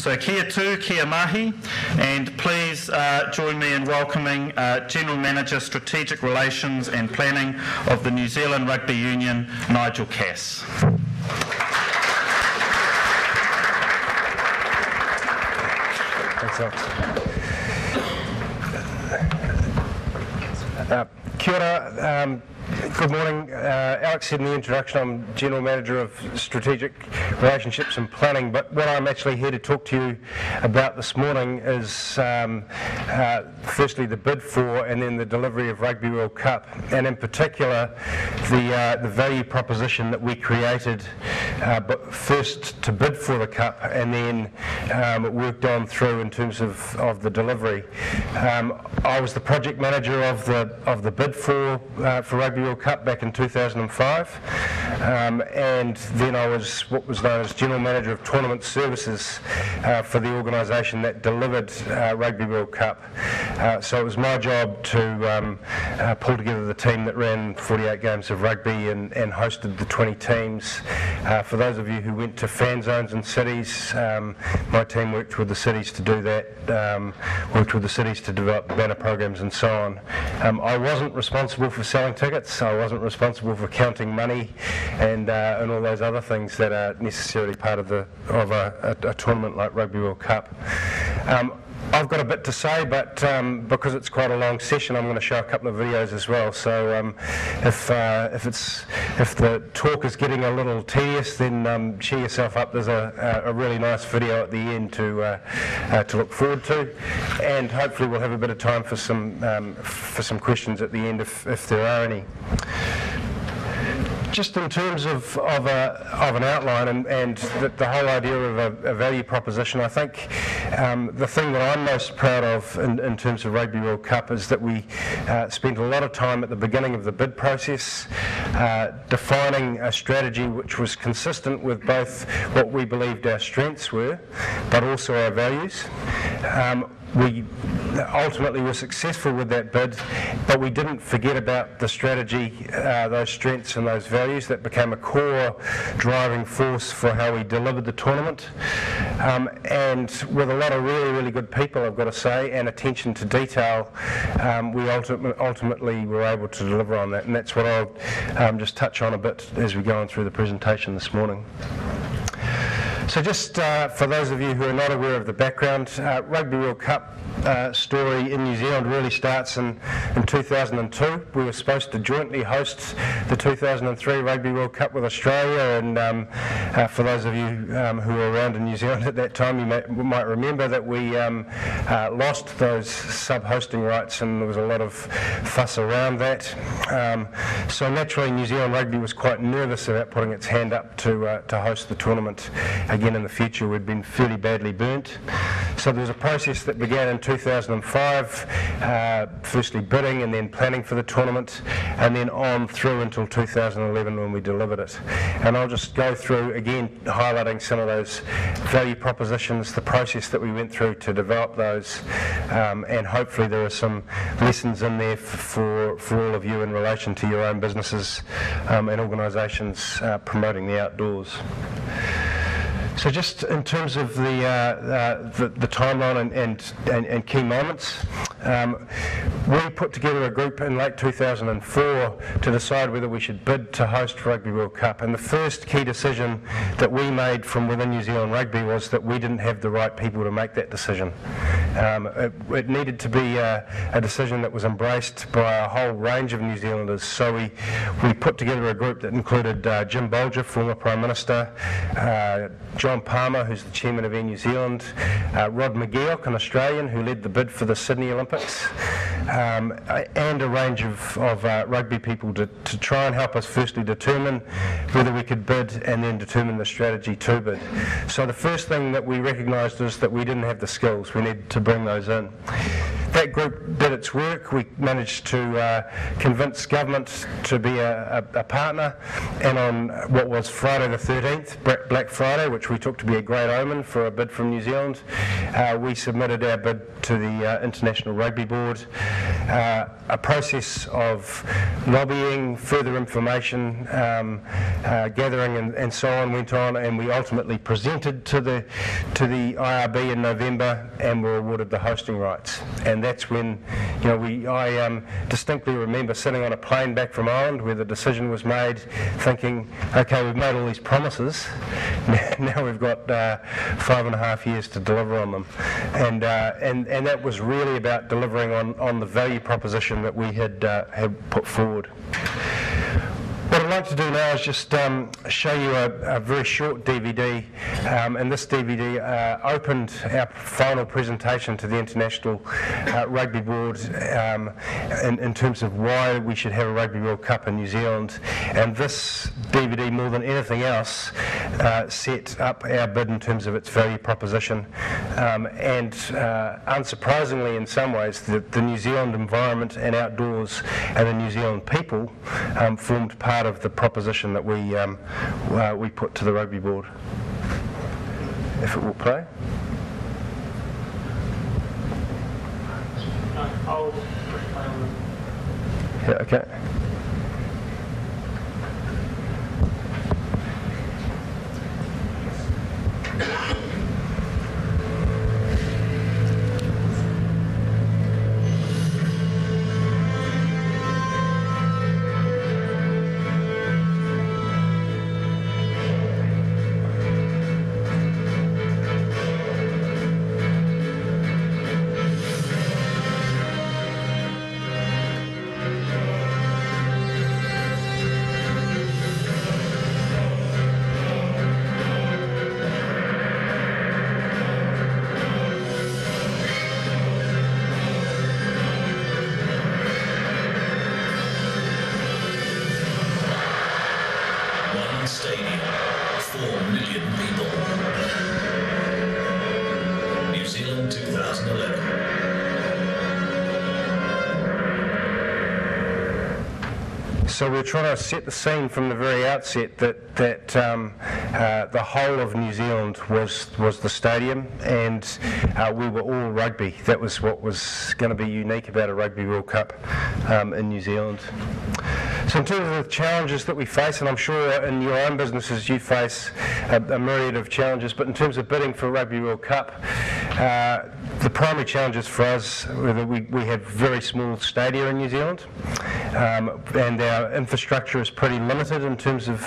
So kia tū, kia mahi, and please join me in welcoming General Manager Strategic Relations and Planning of the New Zealand Rugby Union, Nigel Cass. Kia ora, good morning. Alex said in the introduction I'm General Manager of Strategic Relationships and Planning, but what I'm actually here to talk to you about this morning is firstly the bid for and then the delivery of Rugby World Cup, and in particular the value proposition that we created but first to bid for the cup and then worked on through in terms of the delivery. I was the project manager of the bid for Rugby World Cup back in 2005, and then I was what was known as General Manager of Tournament Services for the organisation that delivered Rugby World Cup. So it was my job to pull together the team that ran 48 games of rugby and hosted the 20 teams. For those of you who went to fan zones and cities, my team worked with the cities to do that, worked with the cities to develop banner programs and so on. I wasn't responsible for selling tickets, I wasn't responsible for counting money and all those other things that are necessarily part of a tournament like Rugby World Cup. I've got a bit to say, but because it's quite a long session, I'm going to show a couple of videos as well. So if the talk is getting a little tedious, then cheer yourself up. There's a really nice video at the end to look forward to, and hopefully we'll have a bit of time for some questions at the end if there are any. Just in terms of an outline and the whole idea of a value proposition, I think the thing that I'm most proud of in terms of Rugby World Cup is that we spent a lot of time at the beginning of the bid process defining a strategy which was consistent with both what we believed our strengths were, but also our values. We ultimately were successful with that bid, but we didn't forget about the strategy, those strengths and those values that became a core driving force for how we delivered the tournament. And with a lot of really, really good people, I've got to say, and attention to detail, we ultimately were able to deliver on that. And that's what I'll just touch on a bit as we go on through the presentation this morning. So just for those of you who are not aware of the background, Rugby World Cup story in New Zealand really starts in 2002. We were supposed to jointly host the 2003 Rugby World Cup with Australia, and for those of you who were around in New Zealand at that time, you might remember that we lost those sub-hosting rights, and there was a lot of fuss around that. So naturally New Zealand Rugby was quite nervous about putting its hand up to host the tournament again in the future. We'd been fairly badly burnt. So there was a process that began in 2005, firstly bidding and then planning for the tournament, and then on through until 2011 when we delivered it. And I'll just go through again highlighting some of those value propositions, the process that we went through to develop those, and hopefully there are some lessons in there for all of you in relation to your own businesses and organisations promoting the outdoors. So just in terms of the timeline and key moments, we put together a group in late 2004 to decide whether we should bid to host Rugby World Cup, and the first key decision that we made from within New Zealand Rugby was that we didn't have the right people to make that decision. It needed to be a decision that was embraced by a whole range of New Zealanders, so we put together a group that included Jim Bolger, former Prime Minister, John Palmer, who's the Chairman of Air New Zealand, Rod McGeoch, an Australian who led the bid for the Sydney Olympics, and a range of rugby people to try and help us firstly determine whether we could bid and then determine the strategy to bid. So the first thing that we recognised was that we didn't have the skills. We needed to bring those in. That group did its work. We managed to convince government to be a partner, and on what was Friday the 13th, Black Friday, which we took to be a great omen for a bid from New Zealand, we submitted our bid to the International Rugby Board. A process of lobbying, further information, gathering and so on went on, and we ultimately presented to the IRB in November and were awarded the hosting rights. And that's when, you know, I distinctly remember sitting on a plane back from Ireland where the decision was made, thinking, okay, we've made all these promises, now we've got 5.5 years to deliver on them. And that was really about delivering on the value proposition that we had put forward. What I'd like to do now is just show you a very short DVD, and this DVD opened our final presentation to the International Rugby Board in terms of why we should have a Rugby World Cup in New Zealand, and this DVD, more than anything else, set up our bid in terms of its value proposition, and unsurprisingly in some ways the New Zealand environment and outdoors and the New Zealand people formed part of the proposition that we put to the Rugby Board. If it will play. Yeah, okay. Stadium, 4 million people. New Zealand 2011. So we're trying to set the scene from the very outset that the whole of New Zealand was the stadium, and we were all rugby. That was what was going to be unique about a Rugby World Cup in New Zealand. So in terms of the challenges that we face, and I'm sure in your own businesses you face a myriad of challenges, but in terms of bidding for Rugby World Cup, the primary challenges for us were that we have very small stadia in New Zealand, and our infrastructure is pretty limited in terms of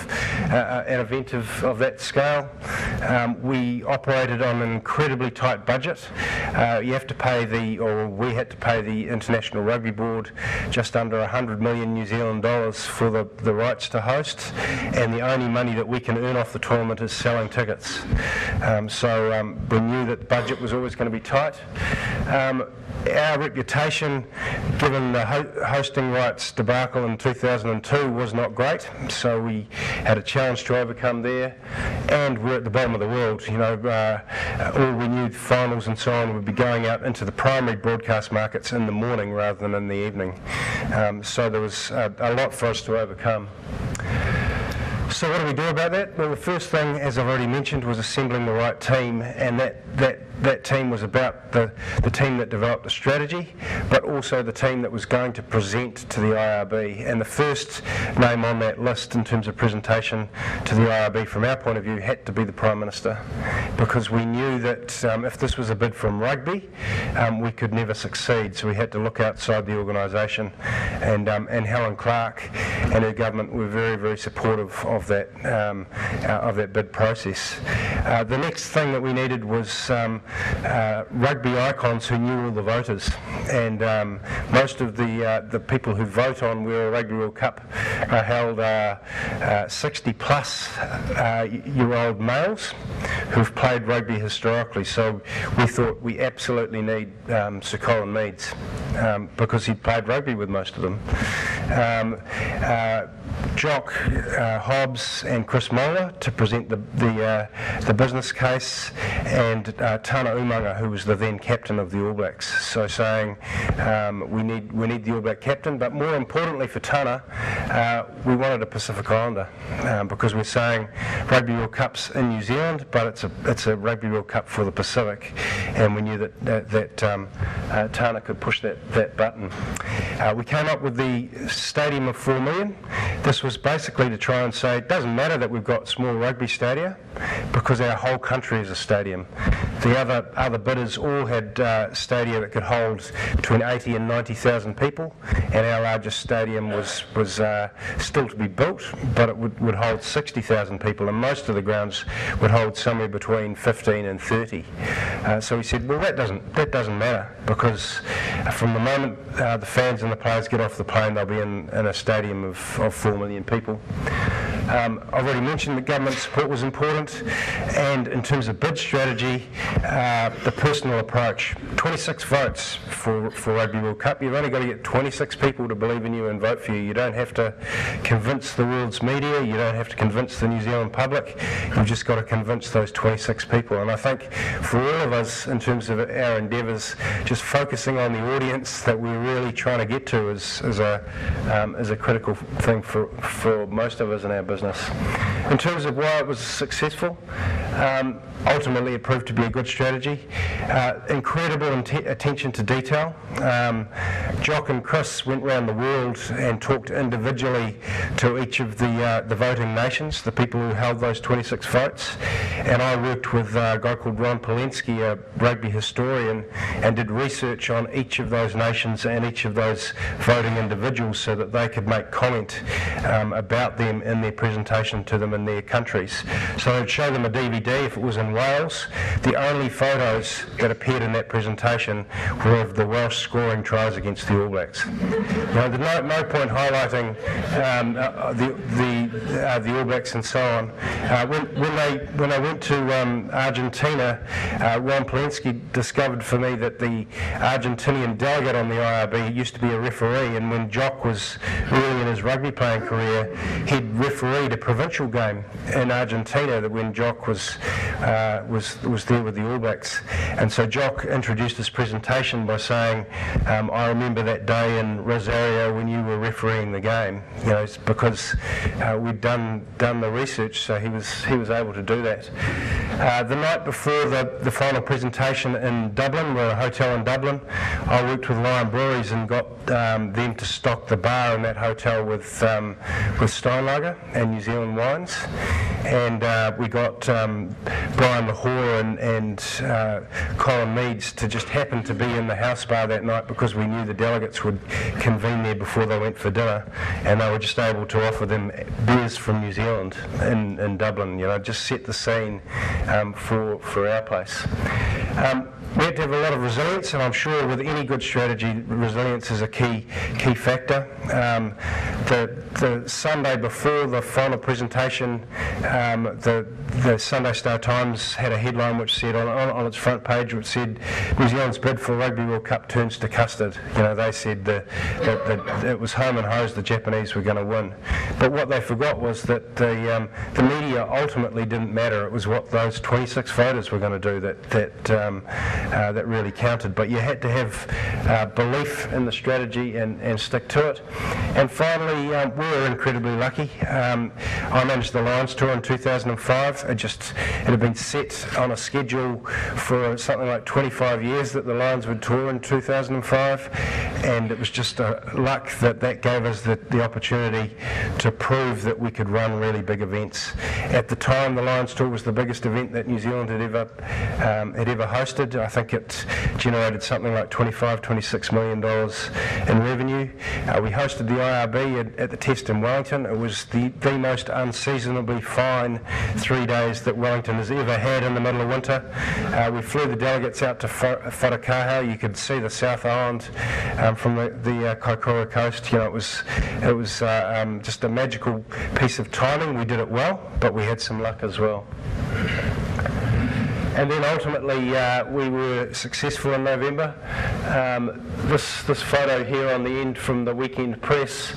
an event of that scale. We operated on an incredibly tight budget. We had to pay the International Rugby Board just under $100 million New Zealand for the rights to host, and the only money that we can earn off the tournament is selling tickets. So we knew that the budget was always going to be tight. Our reputation, given the hosting rights debacle in 2002, was not great, so we had a challenge to overcome there, and we're at the bottom of the world. You know, all renewed finals and so on would be going out into the primary broadcast markets in the morning rather than in the evening. So there was a lot for us to overcome. So what do we do about that? Well, the first thing, as I've already mentioned, was assembling the right team, and that team was about the team that developed the strategy, but also the team that was going to present to the IRB. And the first name on that list in terms of presentation to the IRB from our point of view had to be the Prime Minister, because we knew that if this was a bid from rugby, we could never succeed, so we had to look outside the organisation. And Helen Clark and her government were very, very supportive of that bid process. The next thing that we needed was rugby icons who knew all the voters, and most of the people who vote on where a Rugby World Cup are held are 60-plus-year-old males who've played rugby historically. So we thought we absolutely need Sir Colin Meads, because he played rugby with most of them. Jock Hobbs and Chris Moller to present the business case, and Tana Umanga, who was the then captain of the All Blacks, so saying we need the All Black captain, but more importantly for Tana, we wanted a Pacific Islander, because we're saying Rugby World Cup's in New Zealand, but it's a Rugby World Cup for the Pacific, and we knew that Tana could push that button. We came up with the Stadium of 4 Million. This was basically to try and say it doesn't matter that we've got small rugby stadia, because our whole country is a stadium. The other bidders all had stadia that could hold between 80 and 90,000 people, and our largest stadium was still to be built, but it would hold 60,000 people, and most of the grounds would hold somewhere between 15 and 30. So we said, well, that doesn't matter, because from the moment the fans and the players get off the plane, they'll be in a stadium of 4 million people. I've already mentioned that government support was important, and in terms of bid strategy, the personal approach. 26 votes for Rugby World Cup. You've only got to get 26 people to believe in you and vote for you. You don't have to convince the world's media, you don't have to convince the New Zealand public, you've just got to convince those 26 people. And I think for all of us, in terms of our endeavours, just focusing on the audience that we're really trying to get to is a critical thing for most of us in our business. In terms of why it was successful, ultimately it proved to be a good strategy. Incredible attention to detail. Jock and Chris went around the world and talked individually to each of the voting nations, the people who held those 26 votes, and I worked with a guy called Ron Palenski, a rugby historian, and did research on each of those nations and each of those voting individuals so that they could make comment about them in their presentation to them in their countries. So I'd show them a DVD if it was in Wales. The only photos that appeared in that presentation were of the Welsh scoring tries against the All Blacks. Now, there's no point highlighting the All Blacks and so on. When I went to Argentina, Ron Palenski discovered for me that the Argentinian delegate on the IRB used to be a referee, and when Jock was early in his rugby playing career, he'd refereed a provincial game in Argentina that when Jock was there with the All Blacks. And so Jock introduced this presentation by saying, I remember that day in Rosario when you were refereeing the game. You know, it's because we'd done the research, so he was able to do that. The night before the final presentation in Dublin, we're at a hotel in Dublin, I worked with Lion Breweries and got them to stock the bar in that hotel with Steinlager and New Zealand wines, and we got Brian Mahora and Colin Meads to just happen to be in the house bar that night, because we knew the delegates would convene there before they went for dinner, and they were just able to offer them beers from New Zealand in Dublin. You know, just set the scene for our place. We had to have a lot of resilience, and I'm sure with any good strategy, resilience is a key factor. The Sunday before the final presentation, the Sunday Star Times had a headline which said on its front page, which said, New Zealand's bid for Rugby World Cup turns to custard. You know, they said that it was home and hose, the Japanese were going to win. But what they forgot was that the media ultimately didn't matter. It was what those 26 voters were going to do that really counted. But you had to have belief in the strategy and stick to it. And finally, we were incredibly lucky. I managed the Lions Tour in 2005. It had been set on a schedule for something like 25 years that the Lions would tour in 2005, and it was just luck that gave us the opportunity to prove that we could run really big events. At the time, the Lions Tour was the biggest event that New Zealand had ever hosted. I think it generated something like $25–26 million in revenue. We hosted the IRB at the Test in Wellington. It was the most unseasonably fine 3 days that Wellington has ever had in the middle of winter. We flew the delegates out to Whakatāne. You could see the South Island from the Kaikoura coast. You know, it was just a magical piece of timing. We did it well, but we had some luck as well. And then ultimately we were successful in November. This photo here on the end from the Weekend Press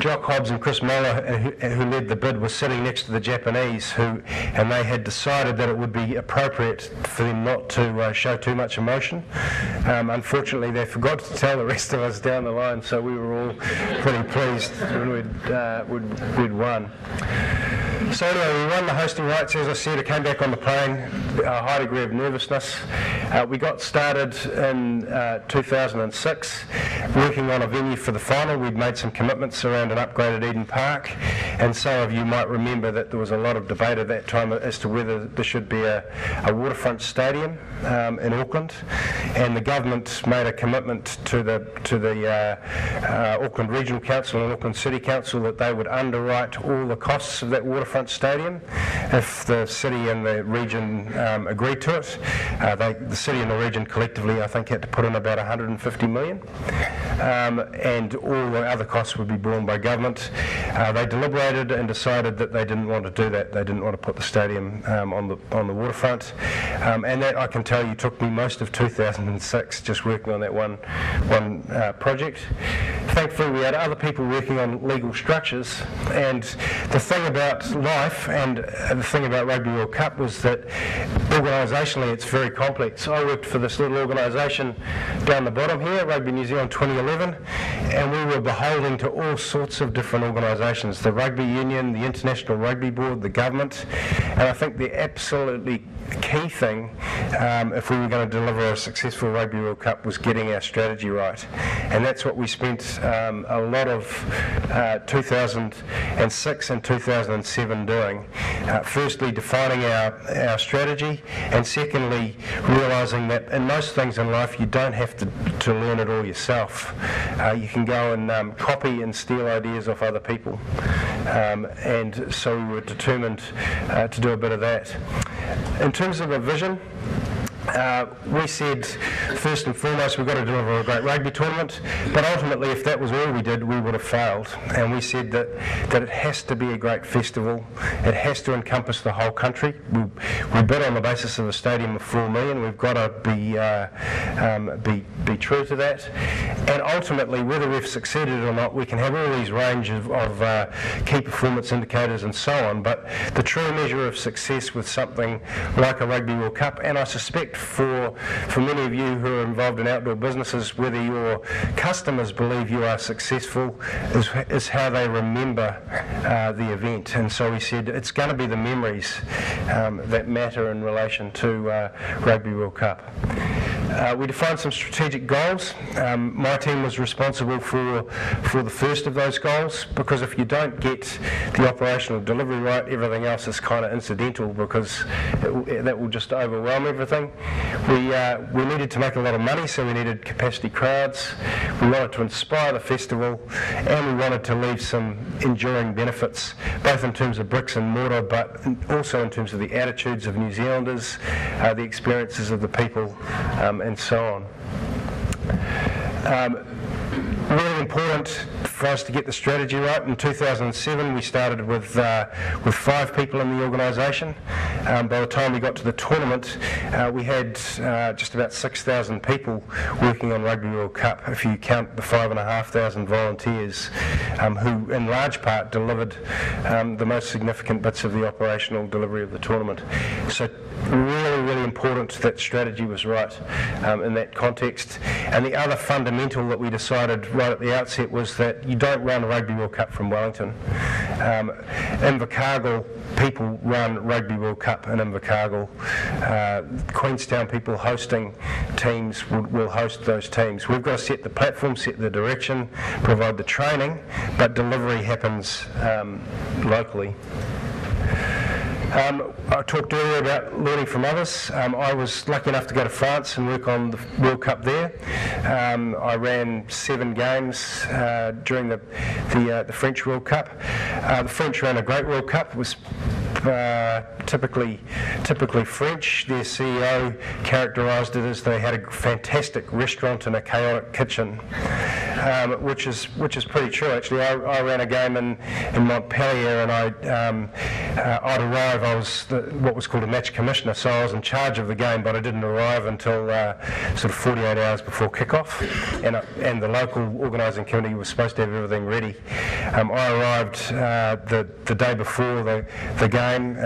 Jock Hobbs and Chris Moller, who led the bid, were sitting next to the Japanese, and they had decided that it would be appropriate for them not to show too much emotion. Unfortunately, they forgot to tell the rest of us down the line, so we were all pretty pleased when we'd won. So anyway, we won the hosting rights. As I said, I came back on the plane, a high degree of nervousness. We got started in 2006, working on a venue for the final. We'd made some commitments around an upgraded Eden Park, and some of you might remember that there was a lot of debate at that time as to whether there should be a waterfront stadium in Auckland, and the government made a commitment to the Auckland Regional Council and Auckland City Council that they would underwrite all the costs of that waterfront stadium if the city and the region agreed to it. The city and the region collectively, I think, had to put in about 150 million, and all the other costs would be borne by government. They deliberated and decided that they didn't want to do that. They didn't want to put the stadium on the waterfront, and that, I can tell you, took me most of 2006 just working on that one project. Thankfully, we had other people working on legal structures, and the thing about life and the thing about Rugby World Cup was that organisationally it's very complex. I worked for this little organisation down the bottom here, Rugby New Zealand 2011, and we were beholden to all sorts of different organisations, the Rugby Union, the International Rugby Board, the government, and I think the absolutely key thing if we were going to deliver a successful Rugby World Cup was getting our strategy right, and that's what we spent a lot of 2006 and 2007 doing. Firstly, defining our strategy, and secondly, realising that in most things in life you don't have to learn it all yourself. You can go and copy and steal ideas off other people, and so we were determined to do a bit of that. In terms of a vision, we said, first and foremost, we've got to deliver a great rugby tournament, but ultimately, if that was all we did, we would have failed. And we said that it has to be a great festival. It has to encompass the whole country. We bid on the basis of a stadium of 4 million. We've got to be true to that. And ultimately, whether we've succeeded or not, we can have all these range of key performance indicators and so on, but the true measure of success with something like a Rugby World Cup, and I suspect for many of you who are involved in outdoor businesses, whether your customers believe you are successful is how they remember the event. And so we said it's going to be the memories that matter in relation to Rugby World Cup. We defined some strategic goals. My team was responsible for the first of those goals, because if you don't get the operational delivery right, everything else is kind of incidental, because that will just overwhelm everything. We needed to make a lot of money, so we needed capacity crowds. We wanted to inspire the festival, and we wanted to leave some enduring benefits, both in terms of bricks and mortar, but also in terms of the attitudes of New Zealanders, the experiences of the people, and so on. Really important for us to get the strategy right. In 2007 we started with 5 people in the organisation. By the time we got to the tournament we had just about 6,000 people working on Rugby World Cup, if you count the 5,500 volunteers who in large part delivered the most significant bits of the operational delivery of the tournament. So really, really important that strategy was right in that context. And the other fundamental that we decided right at the outset was that you don't run a Rugby World Cup from Wellington. Invercargill people run Rugby World Cup in Invercargill. Queenstown people hosting teams will host those teams. We've got to set the platform, set the direction, provide the training, but delivery happens locally. I talked earlier about learning from others. I was lucky enough to go to France and work on the World Cup there. I ran 7 games during the French World Cup. The French ran a great World Cup. It was typically French. Their CEO characterised it as they had a fantastic restaurant and a chaotic kitchen. which is pretty true actually. I ran a game in Montpellier, and I'd arrive. I was what was called a match commissioner, so I was in charge of the game, but I didn't arrive until sort of 48 hours before kickoff, and the local organising committee was supposed to have everything ready. I arrived the day before the game.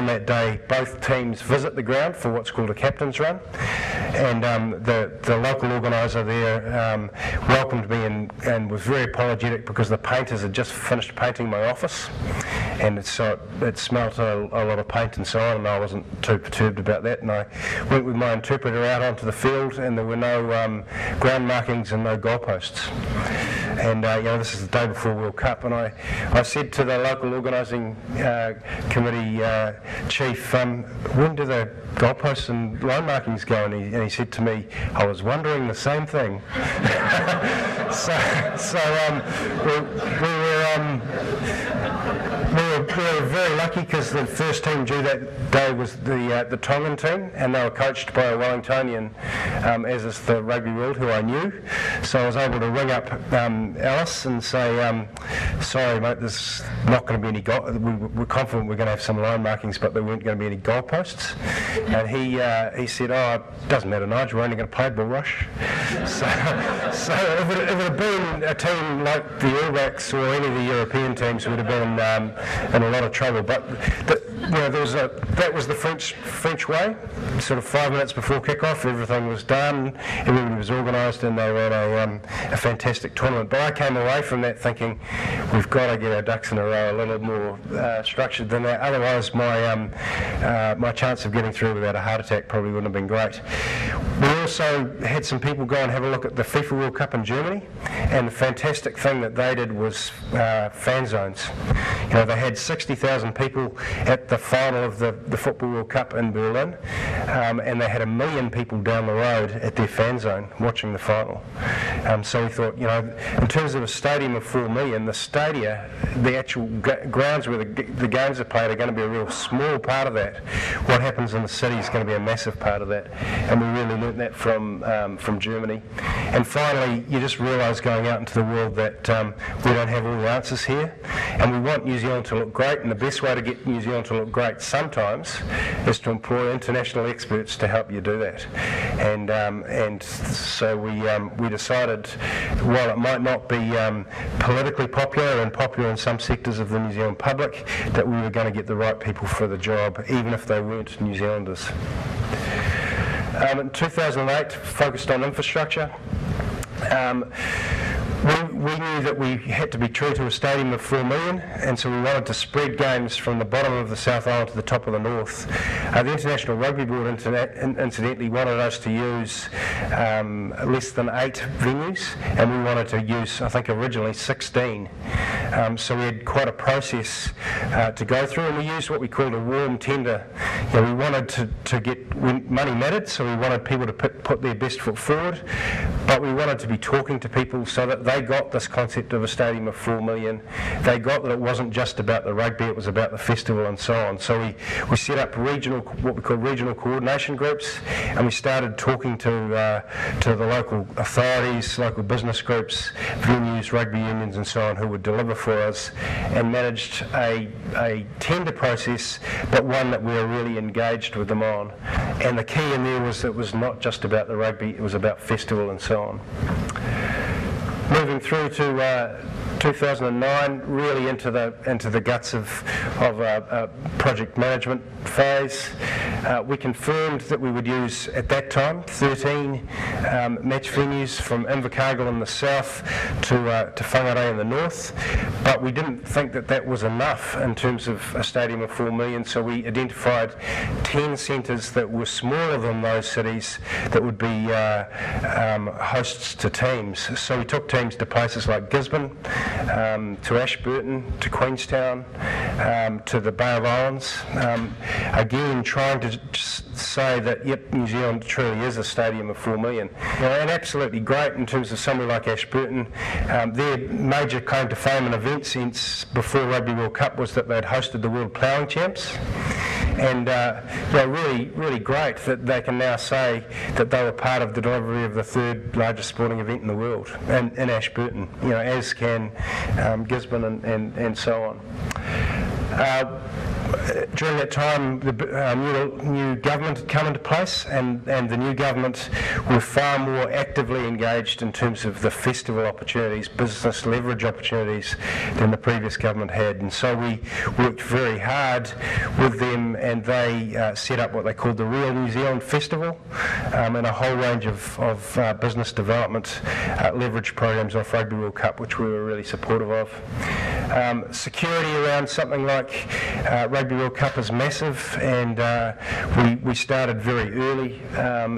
On that day, both teams visit the ground for what's called a captain's run, and the local organiser there welcomed me and was very apologetic because the painters had just finished painting my office, and so it smelt a lot of paint and so on, and I wasn't too perturbed about that, and I went with my interpreter out onto the field, and there were no ground markings and no goalposts. And you know, this is the day before World Cup, and I said to the local organising committee chief, when do the goalposts and line markings go? And he said to me, I was wondering the same thing. We were very lucky because the first team due that day was the Tongan team, and they were coached by a Wellingtonian, as is the Rugby World, who I knew. So I was able to ring up Alice and say, sorry mate, there's not going to be any we're confident we're going to have some line markings, but there weren't going to be any goalposts. And he said, oh, it doesn't matter Nigel, we're only going to play bull rush. So if it had been a team like the All Blacks or any of the European teams, it would have been in a lot of trouble, but that was the French way. Sort of 5 minutes before kickoff, everything was done, everybody was organised, and they ran a fantastic tournament. But I came away from that thinking, we've got to get our ducks in a row, a little more structured than that. Otherwise, my chance of getting through without a heart attack probably wouldn't have been great. We also had some people go and have a look at the FIFA World Cup in Germany, and the fantastic thing that they did was fan zones. You know, they had 60,000 people at the final of the Football World Cup in Berlin, and they had 1 million people down the road at their fan zone watching the final. So we thought, you know, in terms of a stadium of 4 million, the stadia, the actual grounds where the games are played are going to be a real small part of that. What happens in the city is going to be a massive part of that, and we really learnt that from Germany. And finally, you just realise going out into the world that we don't have all the answers here, and we want New Zealand to look great, and the best way to get New Zealand to look great sometimes is to employ international experts to help you do that. And so we decided, while it might not be politically popular and popular in some sectors of the New Zealand public, that we were going to get the right people for the job, even if they weren't New Zealanders. In 2008, focused on infrastructure. We knew that we had to be true to a stadium of 4 million, and so we wanted to spread games from the bottom of the South Island to the top of the North. The International Rugby Board incidentally wanted us to use less than 8 venues, and we wanted to use, I think originally, 16. So we had quite a process to go through, and we used what we called a warm tender. You know, we wanted to get money mattered, so we wanted people to put their best foot forward, but we wanted to be talking to people so that they got this concept of a stadium of 4 million. They got that it wasn't just about the rugby, it was about the festival and so on. So we set up regional, what we call regional coordination groups, and we started talking to the local authorities, local business groups, venues, rugby unions and so on, who would deliver for us, and managed a tender process, but one that we were really engaged with them on. And the key in there was that it was not just about the rugby, it was about festival and so on. Moving through to 2009, really into the guts of a project management phase. We confirmed that we would use, at that time, 13 match venues from Invercargill in the south to Whangarei in the north, but we didn't think that that was enough in terms of a stadium of 4 million, so we identified 10 centres that were smaller than those cities that would be hosts to teams. So we took teams to places like Gisborne, to Ashburton, to Queenstown, to the Bay of Islands. Again, trying to just say that, yep, New Zealand truly is a stadium of 4 million. Now, and absolutely great in terms of somewhere like Ashburton. Their major claim to fame and event since before Rugby World Cup was that they'd hosted the World Ploughing Champs. and they're really, really great that they can now say that they were part of the delivery of the third largest sporting event in the world in Ashburton, you know, as can Gisborne and so on. During that time, the new government had come into place, and the new government were far more actively engaged in terms of the festival opportunities, business leverage opportunities, than the previous government had. And so we worked very hard with them, and they set up what they called the Real New Zealand Festival, and a whole range of business development leverage programs off Rugby World Cup, which we were really supportive of. Security around something like Rugby World Cup is massive, and we started very early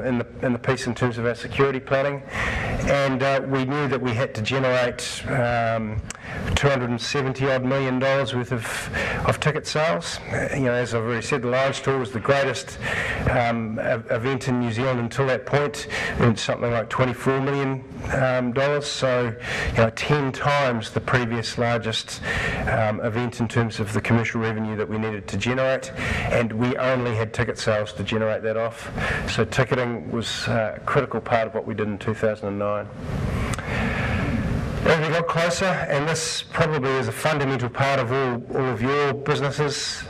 in the piece in terms of our security planning, and we knew that we had to generate $270-odd million worth of ticket sales. You know, as I've already said, the Lions Tour was the greatest event in New Zealand until that point, and something like $24 million, so you know, 10 times the previous largest event in terms of the commercial revenue that we needed to generate, and we only had ticket sales to generate that off. So ticketing was a critical part of what we did in 2009. As we got closer, and this probably is a fundamental part of all of your businesses,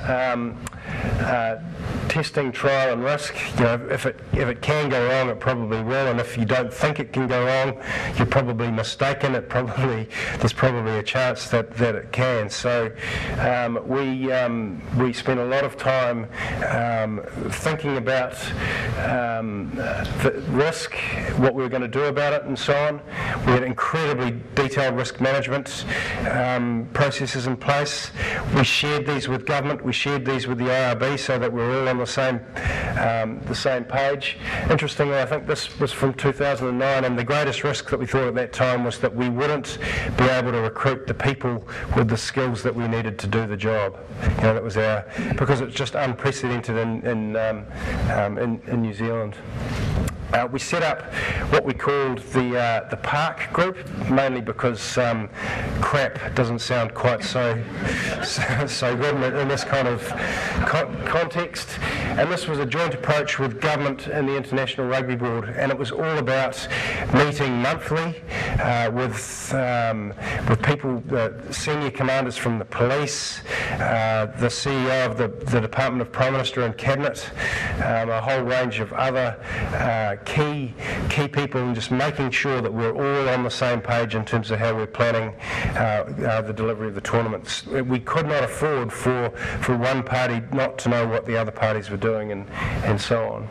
testing, trial and risk. You know, if it can go wrong, it probably will, and if you don't think it can go wrong, you're probably mistaken. There's probably a chance that it can. So we spent a lot of time thinking about the risk, what we were going to do about it, and so on. We had incredibly detailed risk management processes in place. We shared these with government. We shared these with the IRB, so that we're all on the same page. Interestingly, I think this was from 2009, and the greatest risk that we thought at that time was that we wouldn't be able to recruit the people with the skills that we needed to do the job. You know, that was because it's just unprecedented in New Zealand. We set up what we called the Park Group, mainly because crap doesn't sound quite so good in this kind of context. And this was a joint approach with government and the International Rugby Board, and it was all about meeting monthly with people, senior commanders from the police, the CEO of the Department of Prime Minister and Cabinet, a whole range of other key people, and just making sure that we're all on the same page in terms of how we're planning the delivery of the tournaments. We could not afford for one party not to know what the other parties were doing, and so on.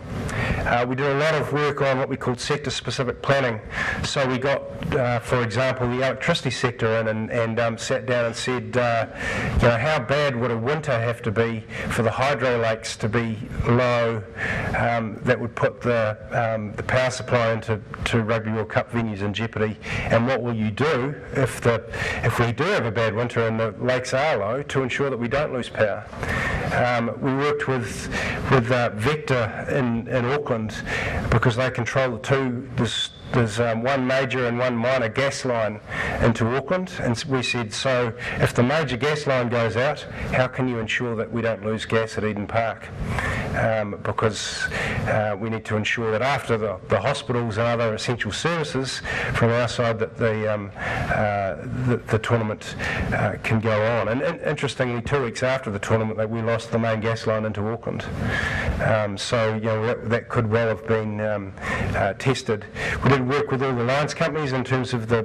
We did a lot of work on what we called sector-specific planning. So we got, for example, the electricity sector in and sat down and said, you know, how bad would a winter have to be for the hydro lakes to be low that would put the power supply into Rugby World Cup venues in jeopardy, and what will you do if we do have a bad winter and the lakes are low to ensure that we don't lose power? We worked with Vector in Auckland, because they control the two. There's one major and one minor gas line into Auckland, and we said, so if the major gas line goes out, how can you ensure that we don't lose gas at Eden Park? Because we need to ensure that after the hospitals and other essential services from our side, that the tournament can go on. And interestingly, 2 weeks after the tournament, that we lost the main gas line into Auckland. So you know, that could well have been tested. We did work with all the Lions companies in terms of the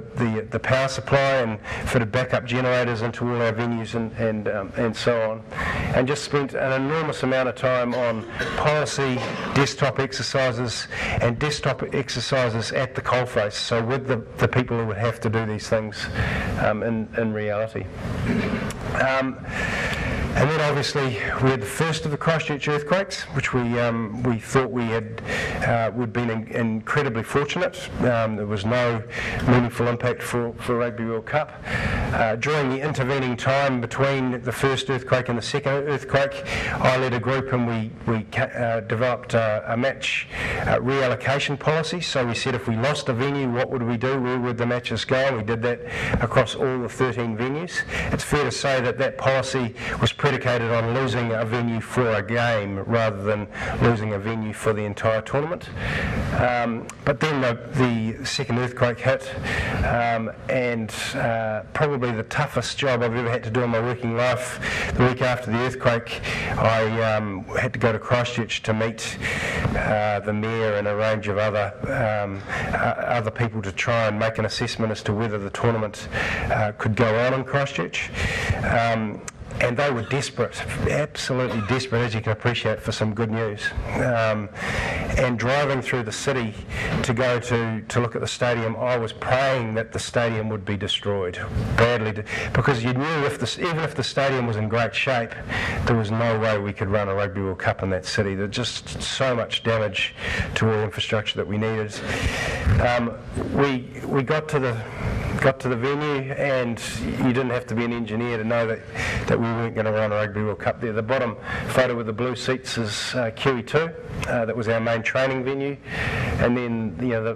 power supply, and fitted backup generators into all our venues, and so on. And just spent an enormous amount of time on policy, desktop exercises, and desktop exercises at the coalface, so with the people who would have to do these things in reality. And then obviously we had the first of the Christchurch earthquakes, which we thought we had we'd been incredibly fortunate. There was no meaningful impact for Rugby World Cup. During the intervening time between the first earthquake and the second earthquake, I led a group, and we developed a match reallocation policy. So we said, if we lost a venue, what would we do? Where would the matches go? We did that across all the 13 venues. It's fair to say that policy was pretty predicated on losing a venue for a game rather than losing a venue for the entire tournament. But then the second earthquake hit, and probably the toughest job I've ever had to do in my working life. The week after the earthquake, I had to go to Christchurch to meet the mayor and a range of other people to try and make an assessment as to whether the tournament could go on in Christchurch. And they were desperate, absolutely desperate, as you can appreciate, for some good news. And driving through the city to go to look at the stadium, I was praying that the stadium would be destroyed badly, because you knew even if the stadium was in great shape, there was no way we could run a Rugby World Cup in that city. There's just so much damage to all infrastructure that we needed. We got to the venue, and you didn't have to be an engineer to know that we weren't going to run a Rugby World Cup there. The bottom photo with the blue seats is QE2, that was our main training venue, and then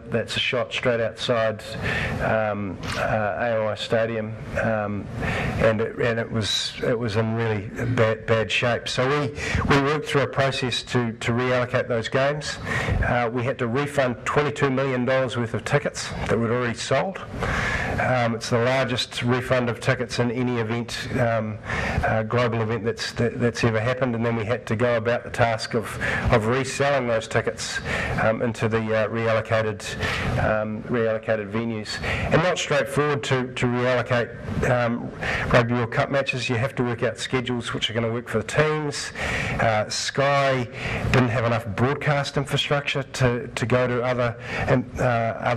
that's a shot straight outside AOI Stadium, and it was in really bad shape. So we worked through a process to reallocate those games. We had to refund $22 million worth of tickets that we'd already sold. It's the largest refund of tickets in any event, global event that's ever happened, and then we had to go about the task of reselling those tickets into the reallocated venues. And not straightforward to reallocate Rugby World Cup matches. You have to work out schedules which are going to work for the teams. Sky didn't have enough broadcast infrastructure to go to other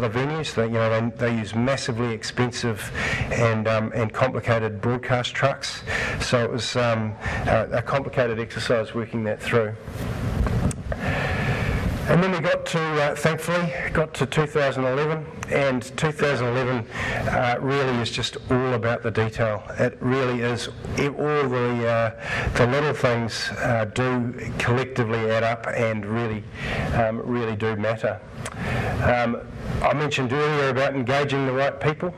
venues. They use massively expensive and complicated broadcast trucks, so it was a complicated exercise working that through. And then we thankfully got to 2011, and 2011 really is just all about the detail. It really is. All the little things do collectively add up and really do matter. I mentioned earlier about engaging the right people.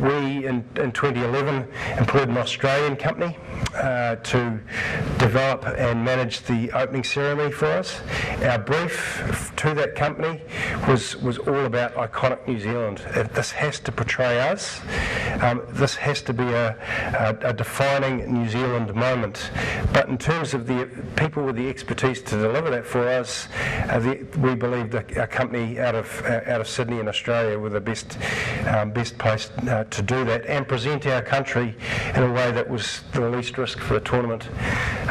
We, in 2011, employed an Australian company to develop and manage the opening ceremony for us. Our brief to that company was all about iconic New Zealand. This has to portray us. This has to be a defining New Zealand moment. But in terms of the people with the expertise to deliver that for us, we believe that a company out of Sydney in Australia were the best place to do that and present our country in a way that was the least risk for the tournament.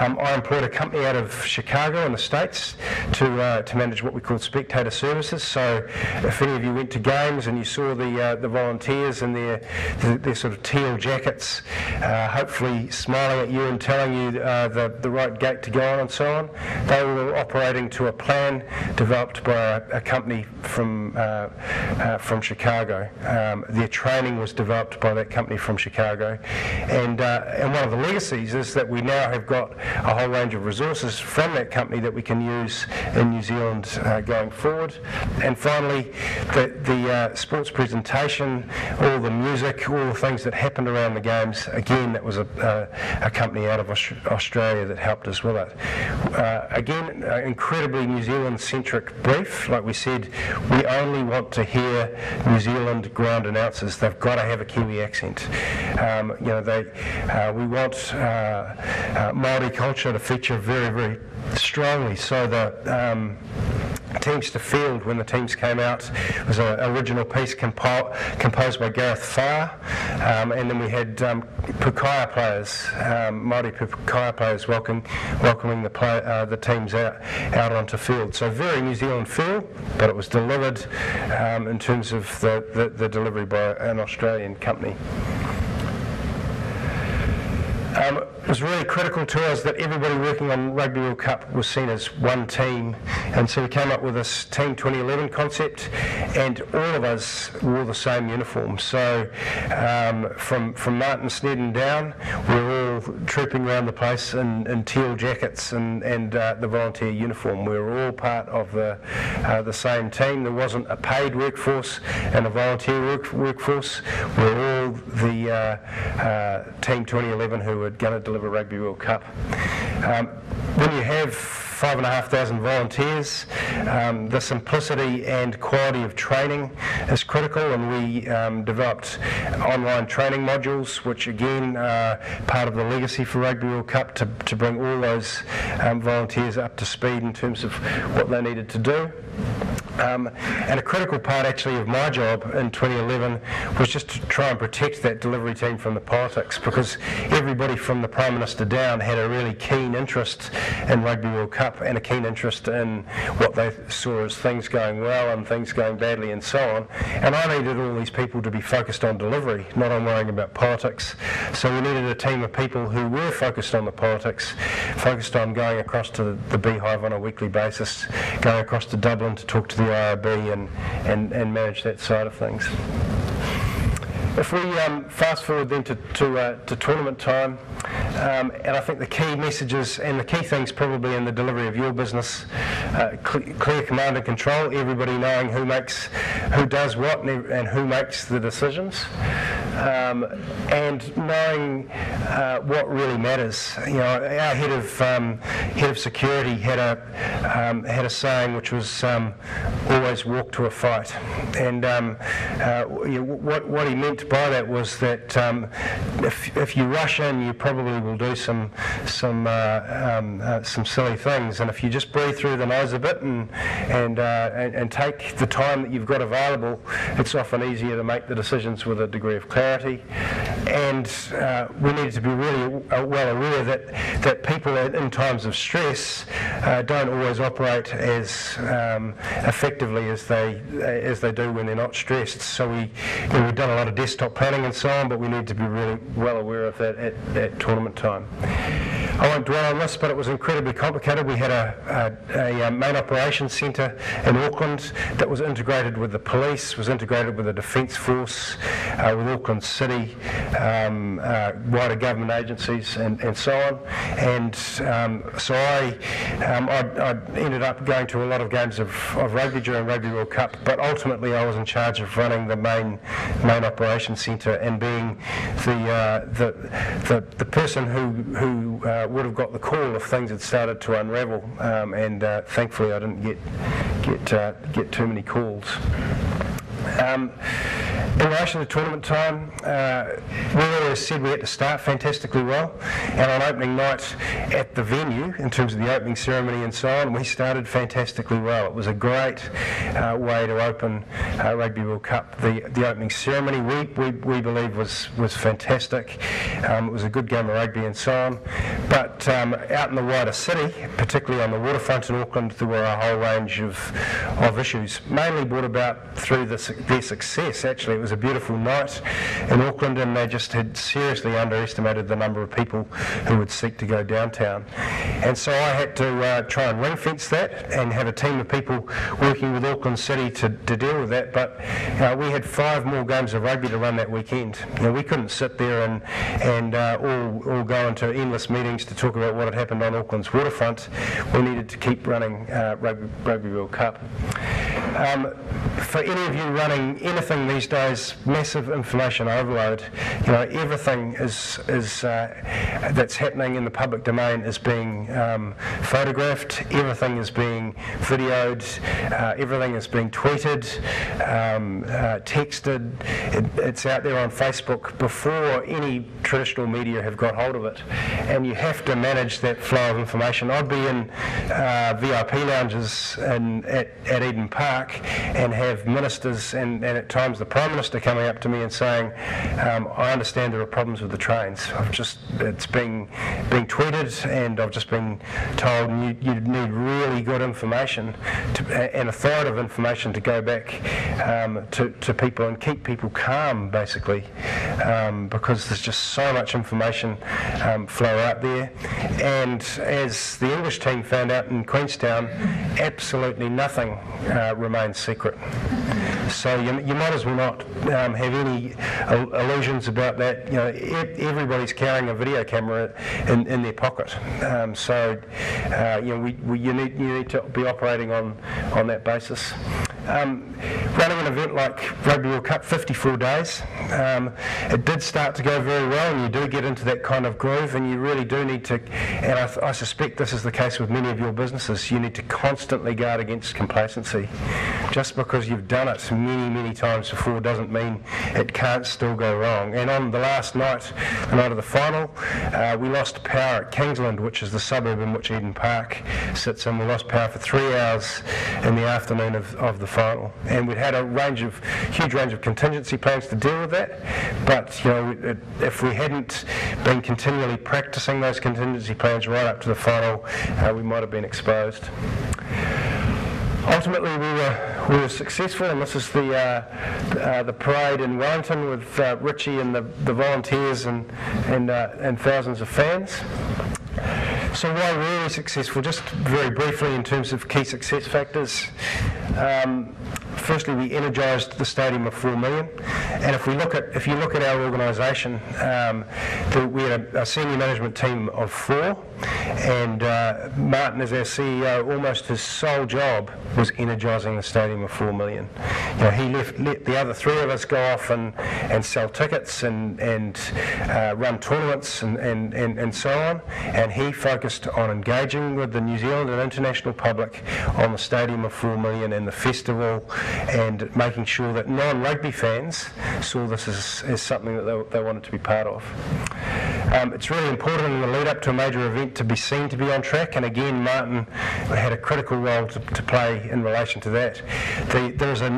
I employed a company out of Chicago in the States to manage what we call spectator services. So if any of you went to games and you saw the volunteers in their sort of teal jackets, hopefully smiling at you and telling you the right gate to go on and so on, they were operating to a plan developed by a company from Chicago. Their training was developed by that company from Chicago, and one of the legacies is that we now have got a whole range of resources from that company that we can use in New Zealand going forward. And finally, the sports presentation, all the music, all the things that happened around the games, again, that was a company out of Australia that helped us with it. Again, incredibly New Zealand-centric brief. Like we said, we only want to hear New Zealand ground announcers. They've got to have a Kiwi accent. We want Māori culture to feature very, very strongly, so that teams to field, when the teams came out, it was an original piece composed by Gareth Farr, and then we had Pukaya players, Māori Pukaya players welcoming the teams out onto field. So very New Zealand feel, but it was delivered in terms of the delivery by an Australian company. It was really critical to us that everybody working on Rugby World Cup was seen as one team, and so we came up with this Team 2011 concept, and all of us wore the same uniform. So from Martin Snedden down, we were all of trooping around the place in teal jackets and the volunteer uniform. We were all part of the same team. There wasn't a paid workforce and a volunteer workforce. We were all the Team 2011 who were going to deliver Rugby World Cup. When you have 5,500 volunteers, the simplicity and quality of training is critical, and we developed online training modules, which again are part of the legacy for Rugby World Cup to bring all those volunteers up to speed in terms of what they needed to do. And a critical part actually of my job in 2011 was just to try and protect that delivery team from the politics, because everybody from the Prime Minister down had a really keen interest in Rugby World Cup and a keen interest in what they saw as things going well and things going badly and so on. And I needed all these people to be focused on delivery, not on worrying about politics. So we needed a team of people who were focused on the politics, focused on going across to the Beehive on a weekly basis, going across to Dublin to talk to the IRB and manage that side of things. If we fast forward then to tournament time, and I think the key messages and the key things probably in the delivery of your business, clear command and control, everybody knowing who does what and who makes the decisions, and knowing what really matters. You know, our head of security had a saying which was always walk to a fight, and what he meant by that was that if you rush in, you probably will do some silly things, and if you just breathe through the nose a bit and take the time that you've got available, it's often easier to make the decisions with a degree of clarity. And we needed to be really well aware that people in times of stress don't always operate as effectively as they do when they're not stressed. So we've done a lot of desktop planning and so on, but we need to be really well aware of that at tournament time. I won't dwell on this, but it was incredibly complicated. We had a main operations centre in Auckland that was integrated with the police, was integrated with the Defence Force, with Auckland City, wider government agencies and so on. And so I ended up going to a lot of games of rugby during Rugby World Cup, but ultimately I was in charge of running the main operations centre and being the person who would have got the call if things had started to unravel, and thankfully I didn't get too many calls. In relation to tournament time, we always said we had to start fantastically well, and on opening night at the venue, in terms of the opening ceremony and so on, we started fantastically well. It was a great way to open Rugby World Cup. The opening ceremony we believe was fantastic. It was a good game of rugby and so on, but out in the wider city, particularly on the waterfront in Auckland, there were a whole range of issues, mainly brought about through their success. Actually, it was a beautiful night in Auckland, and they just had seriously underestimated the number of people who would seek to go downtown. And so I had to try and ring fence that and have a team of people working with Auckland City to deal with that. But we had 5 more games of rugby to run that weekend. Now, we couldn't sit there and all go into endless meetings to talk about what had happened on Auckland's waterfront. We needed to keep running Rugby World Cup. For any of you running anything these days, massive information overload. You know, everything is that's happening in the public domain is being photographed. Everything is being videoed. Everything is being tweeted, texted. It's out there on Facebook before any traditional media have got hold of it, and you have to manage that flow of information. I'd be in VIP lounges at Eden Park and have ministers and at times the Prime Minister coming up to me and saying, I understand there are problems with the trains. It's being tweeted, and I've just been told you need really good information and authoritative information to go back to people and keep people calm, basically, because there's just so much information flow out there. And as the English team found out in Queenstown, absolutely nothing remains secret. So you might as well not have any illusions about that. You know, everybody's carrying a video camera in their pocket. You need to be operating on that basis. Running an event like Rugby World Cup, 54 days, it did start to go very well, and you do get into that kind of groove, and you really do need to, and I suspect this is the case with many of your businesses, you need to constantly guard against complacency. Just because you've done it many, many times before doesn't mean it can't still go wrong. And on the last night, the night of the final, we lost power at Kingsland, which is the suburb in which Eden Park sits, and we lost power for 3 hours in the afternoon of the final, and we'd had a huge range of contingency plans to deal with that, but you know, if we hadn't been continually practicing those contingency plans right up to the final, we might have been exposed. Ultimately, we were successful, and this is the parade in Wellington with Richie and the volunteers and thousands of fans. So why were we successful? Just very briefly in terms of key success factors. Firstly, we energised the Stadium of 4 Million, and if you look at our organisation, we had a senior management team of 4, and Martin, as our CEO, almost his sole job was energising the Stadium of 4 Million. You know, he let the other 3 of us go off and sell tickets and run tournaments and so on, and he focused on engaging with the New Zealand and international public on the Stadium of 4 Million and the festival, and making sure that non-rugby fans saw this as something that they wanted to be part of. It's really important in the lead-up to a major event to be seen to be on track, and again Martin had a critical role to play in relation to that. There's a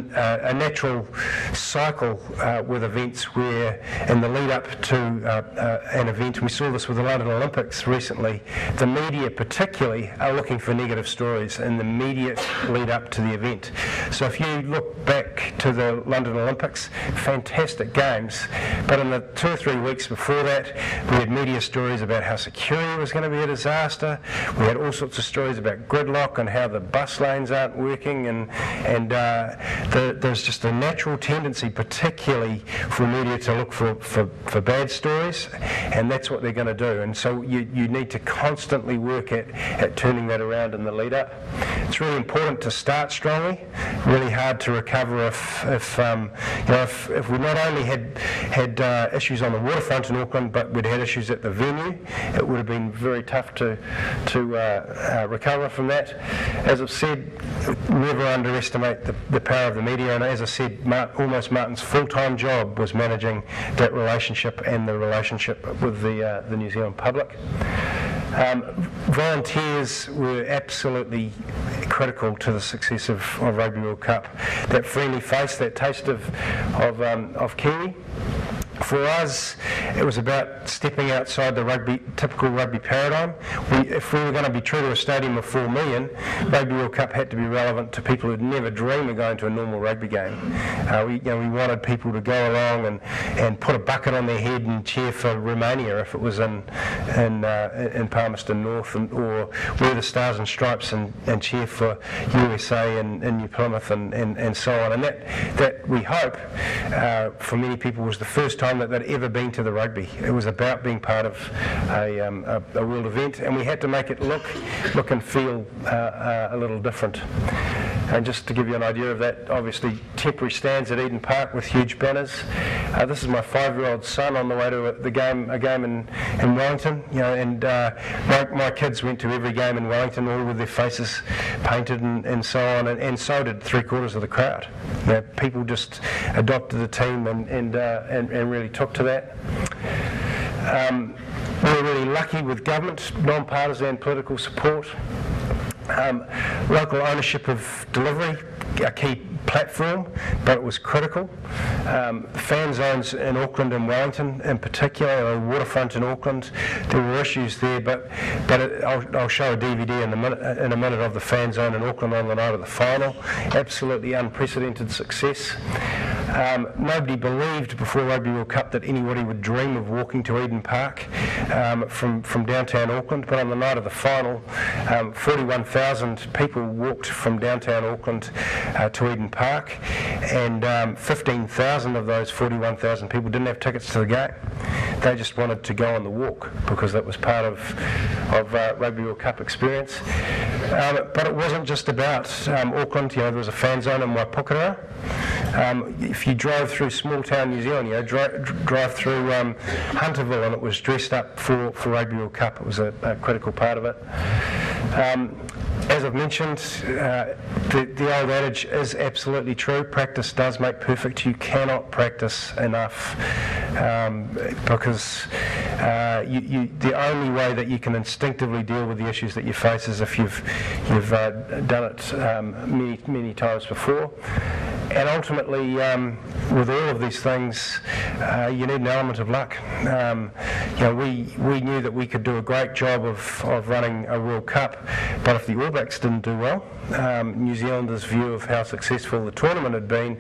natural cycle with events where in the lead-up to an event, we saw this with the London Olympics recently, the media particularly are looking for negative stories in the immediate lead-up to the event. So if you look back to the London Olympics, fantastic games, but in the 2 or 3 weeks before that, we had media stories about how security was going to be a disaster. We had all sorts of stories about gridlock and how the bus lanes aren't working, and there's just a natural tendency, particularly for media, to look for bad stories, and that's what they're going to do. And so you need to constantly work at turning that around in the lead-up. It's really important to start strongly. Really hard to recover if we not only had issues on the waterfront in Auckland, but we'd had issues at the venue. It would have been very tough to recover from that. As I've said, never underestimate the power of the media, and as I said, almost Martin's full-time job was managing that relationship and the relationship with the New Zealand public. Volunteers were absolutely critical to the success of Rugby World Cup. That friendly face, that taste of Kiwi. For us, it was about stepping outside the typical rugby paradigm. If we were going to be true to a stadium of 4 million, Rugby World Cup had to be relevant to people who'd never dream of going to a normal rugby game. We wanted people to go along and put a bucket on their head and cheer for Romania if it was in Palmerston North, or wear the stars and stripes and cheer for USA in New Plymouth and so on. And that we hope for many people was the first time that they'd ever been to the rugby. It was about being part of a world event, and we had to make it look and feel a little different. And just to give you an idea of that, obviously temporary stands at Eden Park with huge banners. This is my 5-year-old son on the way to a game in Wellington. You know, and my kids went to every game in Wellington, all with their faces painted and so on, and so did 3/4 of the crowd. You know, people just adopted the team and really took to that. We were really lucky with government, non-partisan political support. Local ownership of delivery, a key platform, but it was critical. Fan zones in Auckland and Wellington in particular, the waterfront in Auckland, there were issues there, but I'll show a DVD in a minute of the fan zone in Auckland on the night of the final. Absolutely unprecedented success. Nobody believed before Rugby World Cup that anybody would dream of walking to Eden Park from downtown Auckland, but on the night of the final, 41,000 people walked from downtown Auckland to Eden Park, and 15,000 of those 41,000 people didn't have tickets to the game. They just wanted to go on the walk because that was part of Rugby World Cup experience. But it wasn't just about Auckland. You know, there was a fan zone in Waipokura. If you drove through small town New Zealand, you know, drive through Hunterville, and it was dressed up for Rugby World Cup. It was a critical part of it. As I've mentioned, the old adage is absolutely true. Practice does make perfect. You cannot practice enough because the only way that you can instinctively deal with the issues that you face is if you've done it many times before. And ultimately, with all of these things, you need an element of luck. You know, we knew that we could do a great job of running a World Cup, but if the All Blacks didn't do well, New Zealanders' view of how successful the tournament had been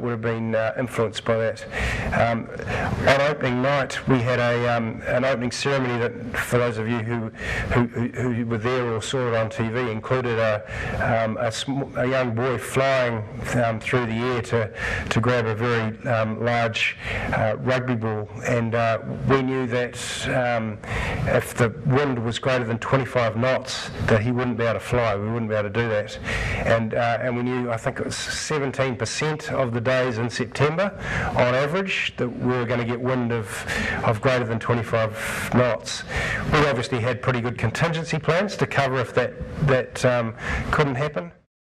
would have been influenced by that. On opening night, we had an opening ceremony that, for those of you who were there or saw it on TV, included a young boy flying through the air to grab a very large rugby ball, and we knew that if the wind was greater than 25 knots, that he wouldn't be able to fly. We wouldn't be able to do that, and we knew, I think it was 17% of the days in September, on average, that we were going to get wind of greater than 25 knots. We obviously had pretty good contingency plans to cover if that couldn't happen.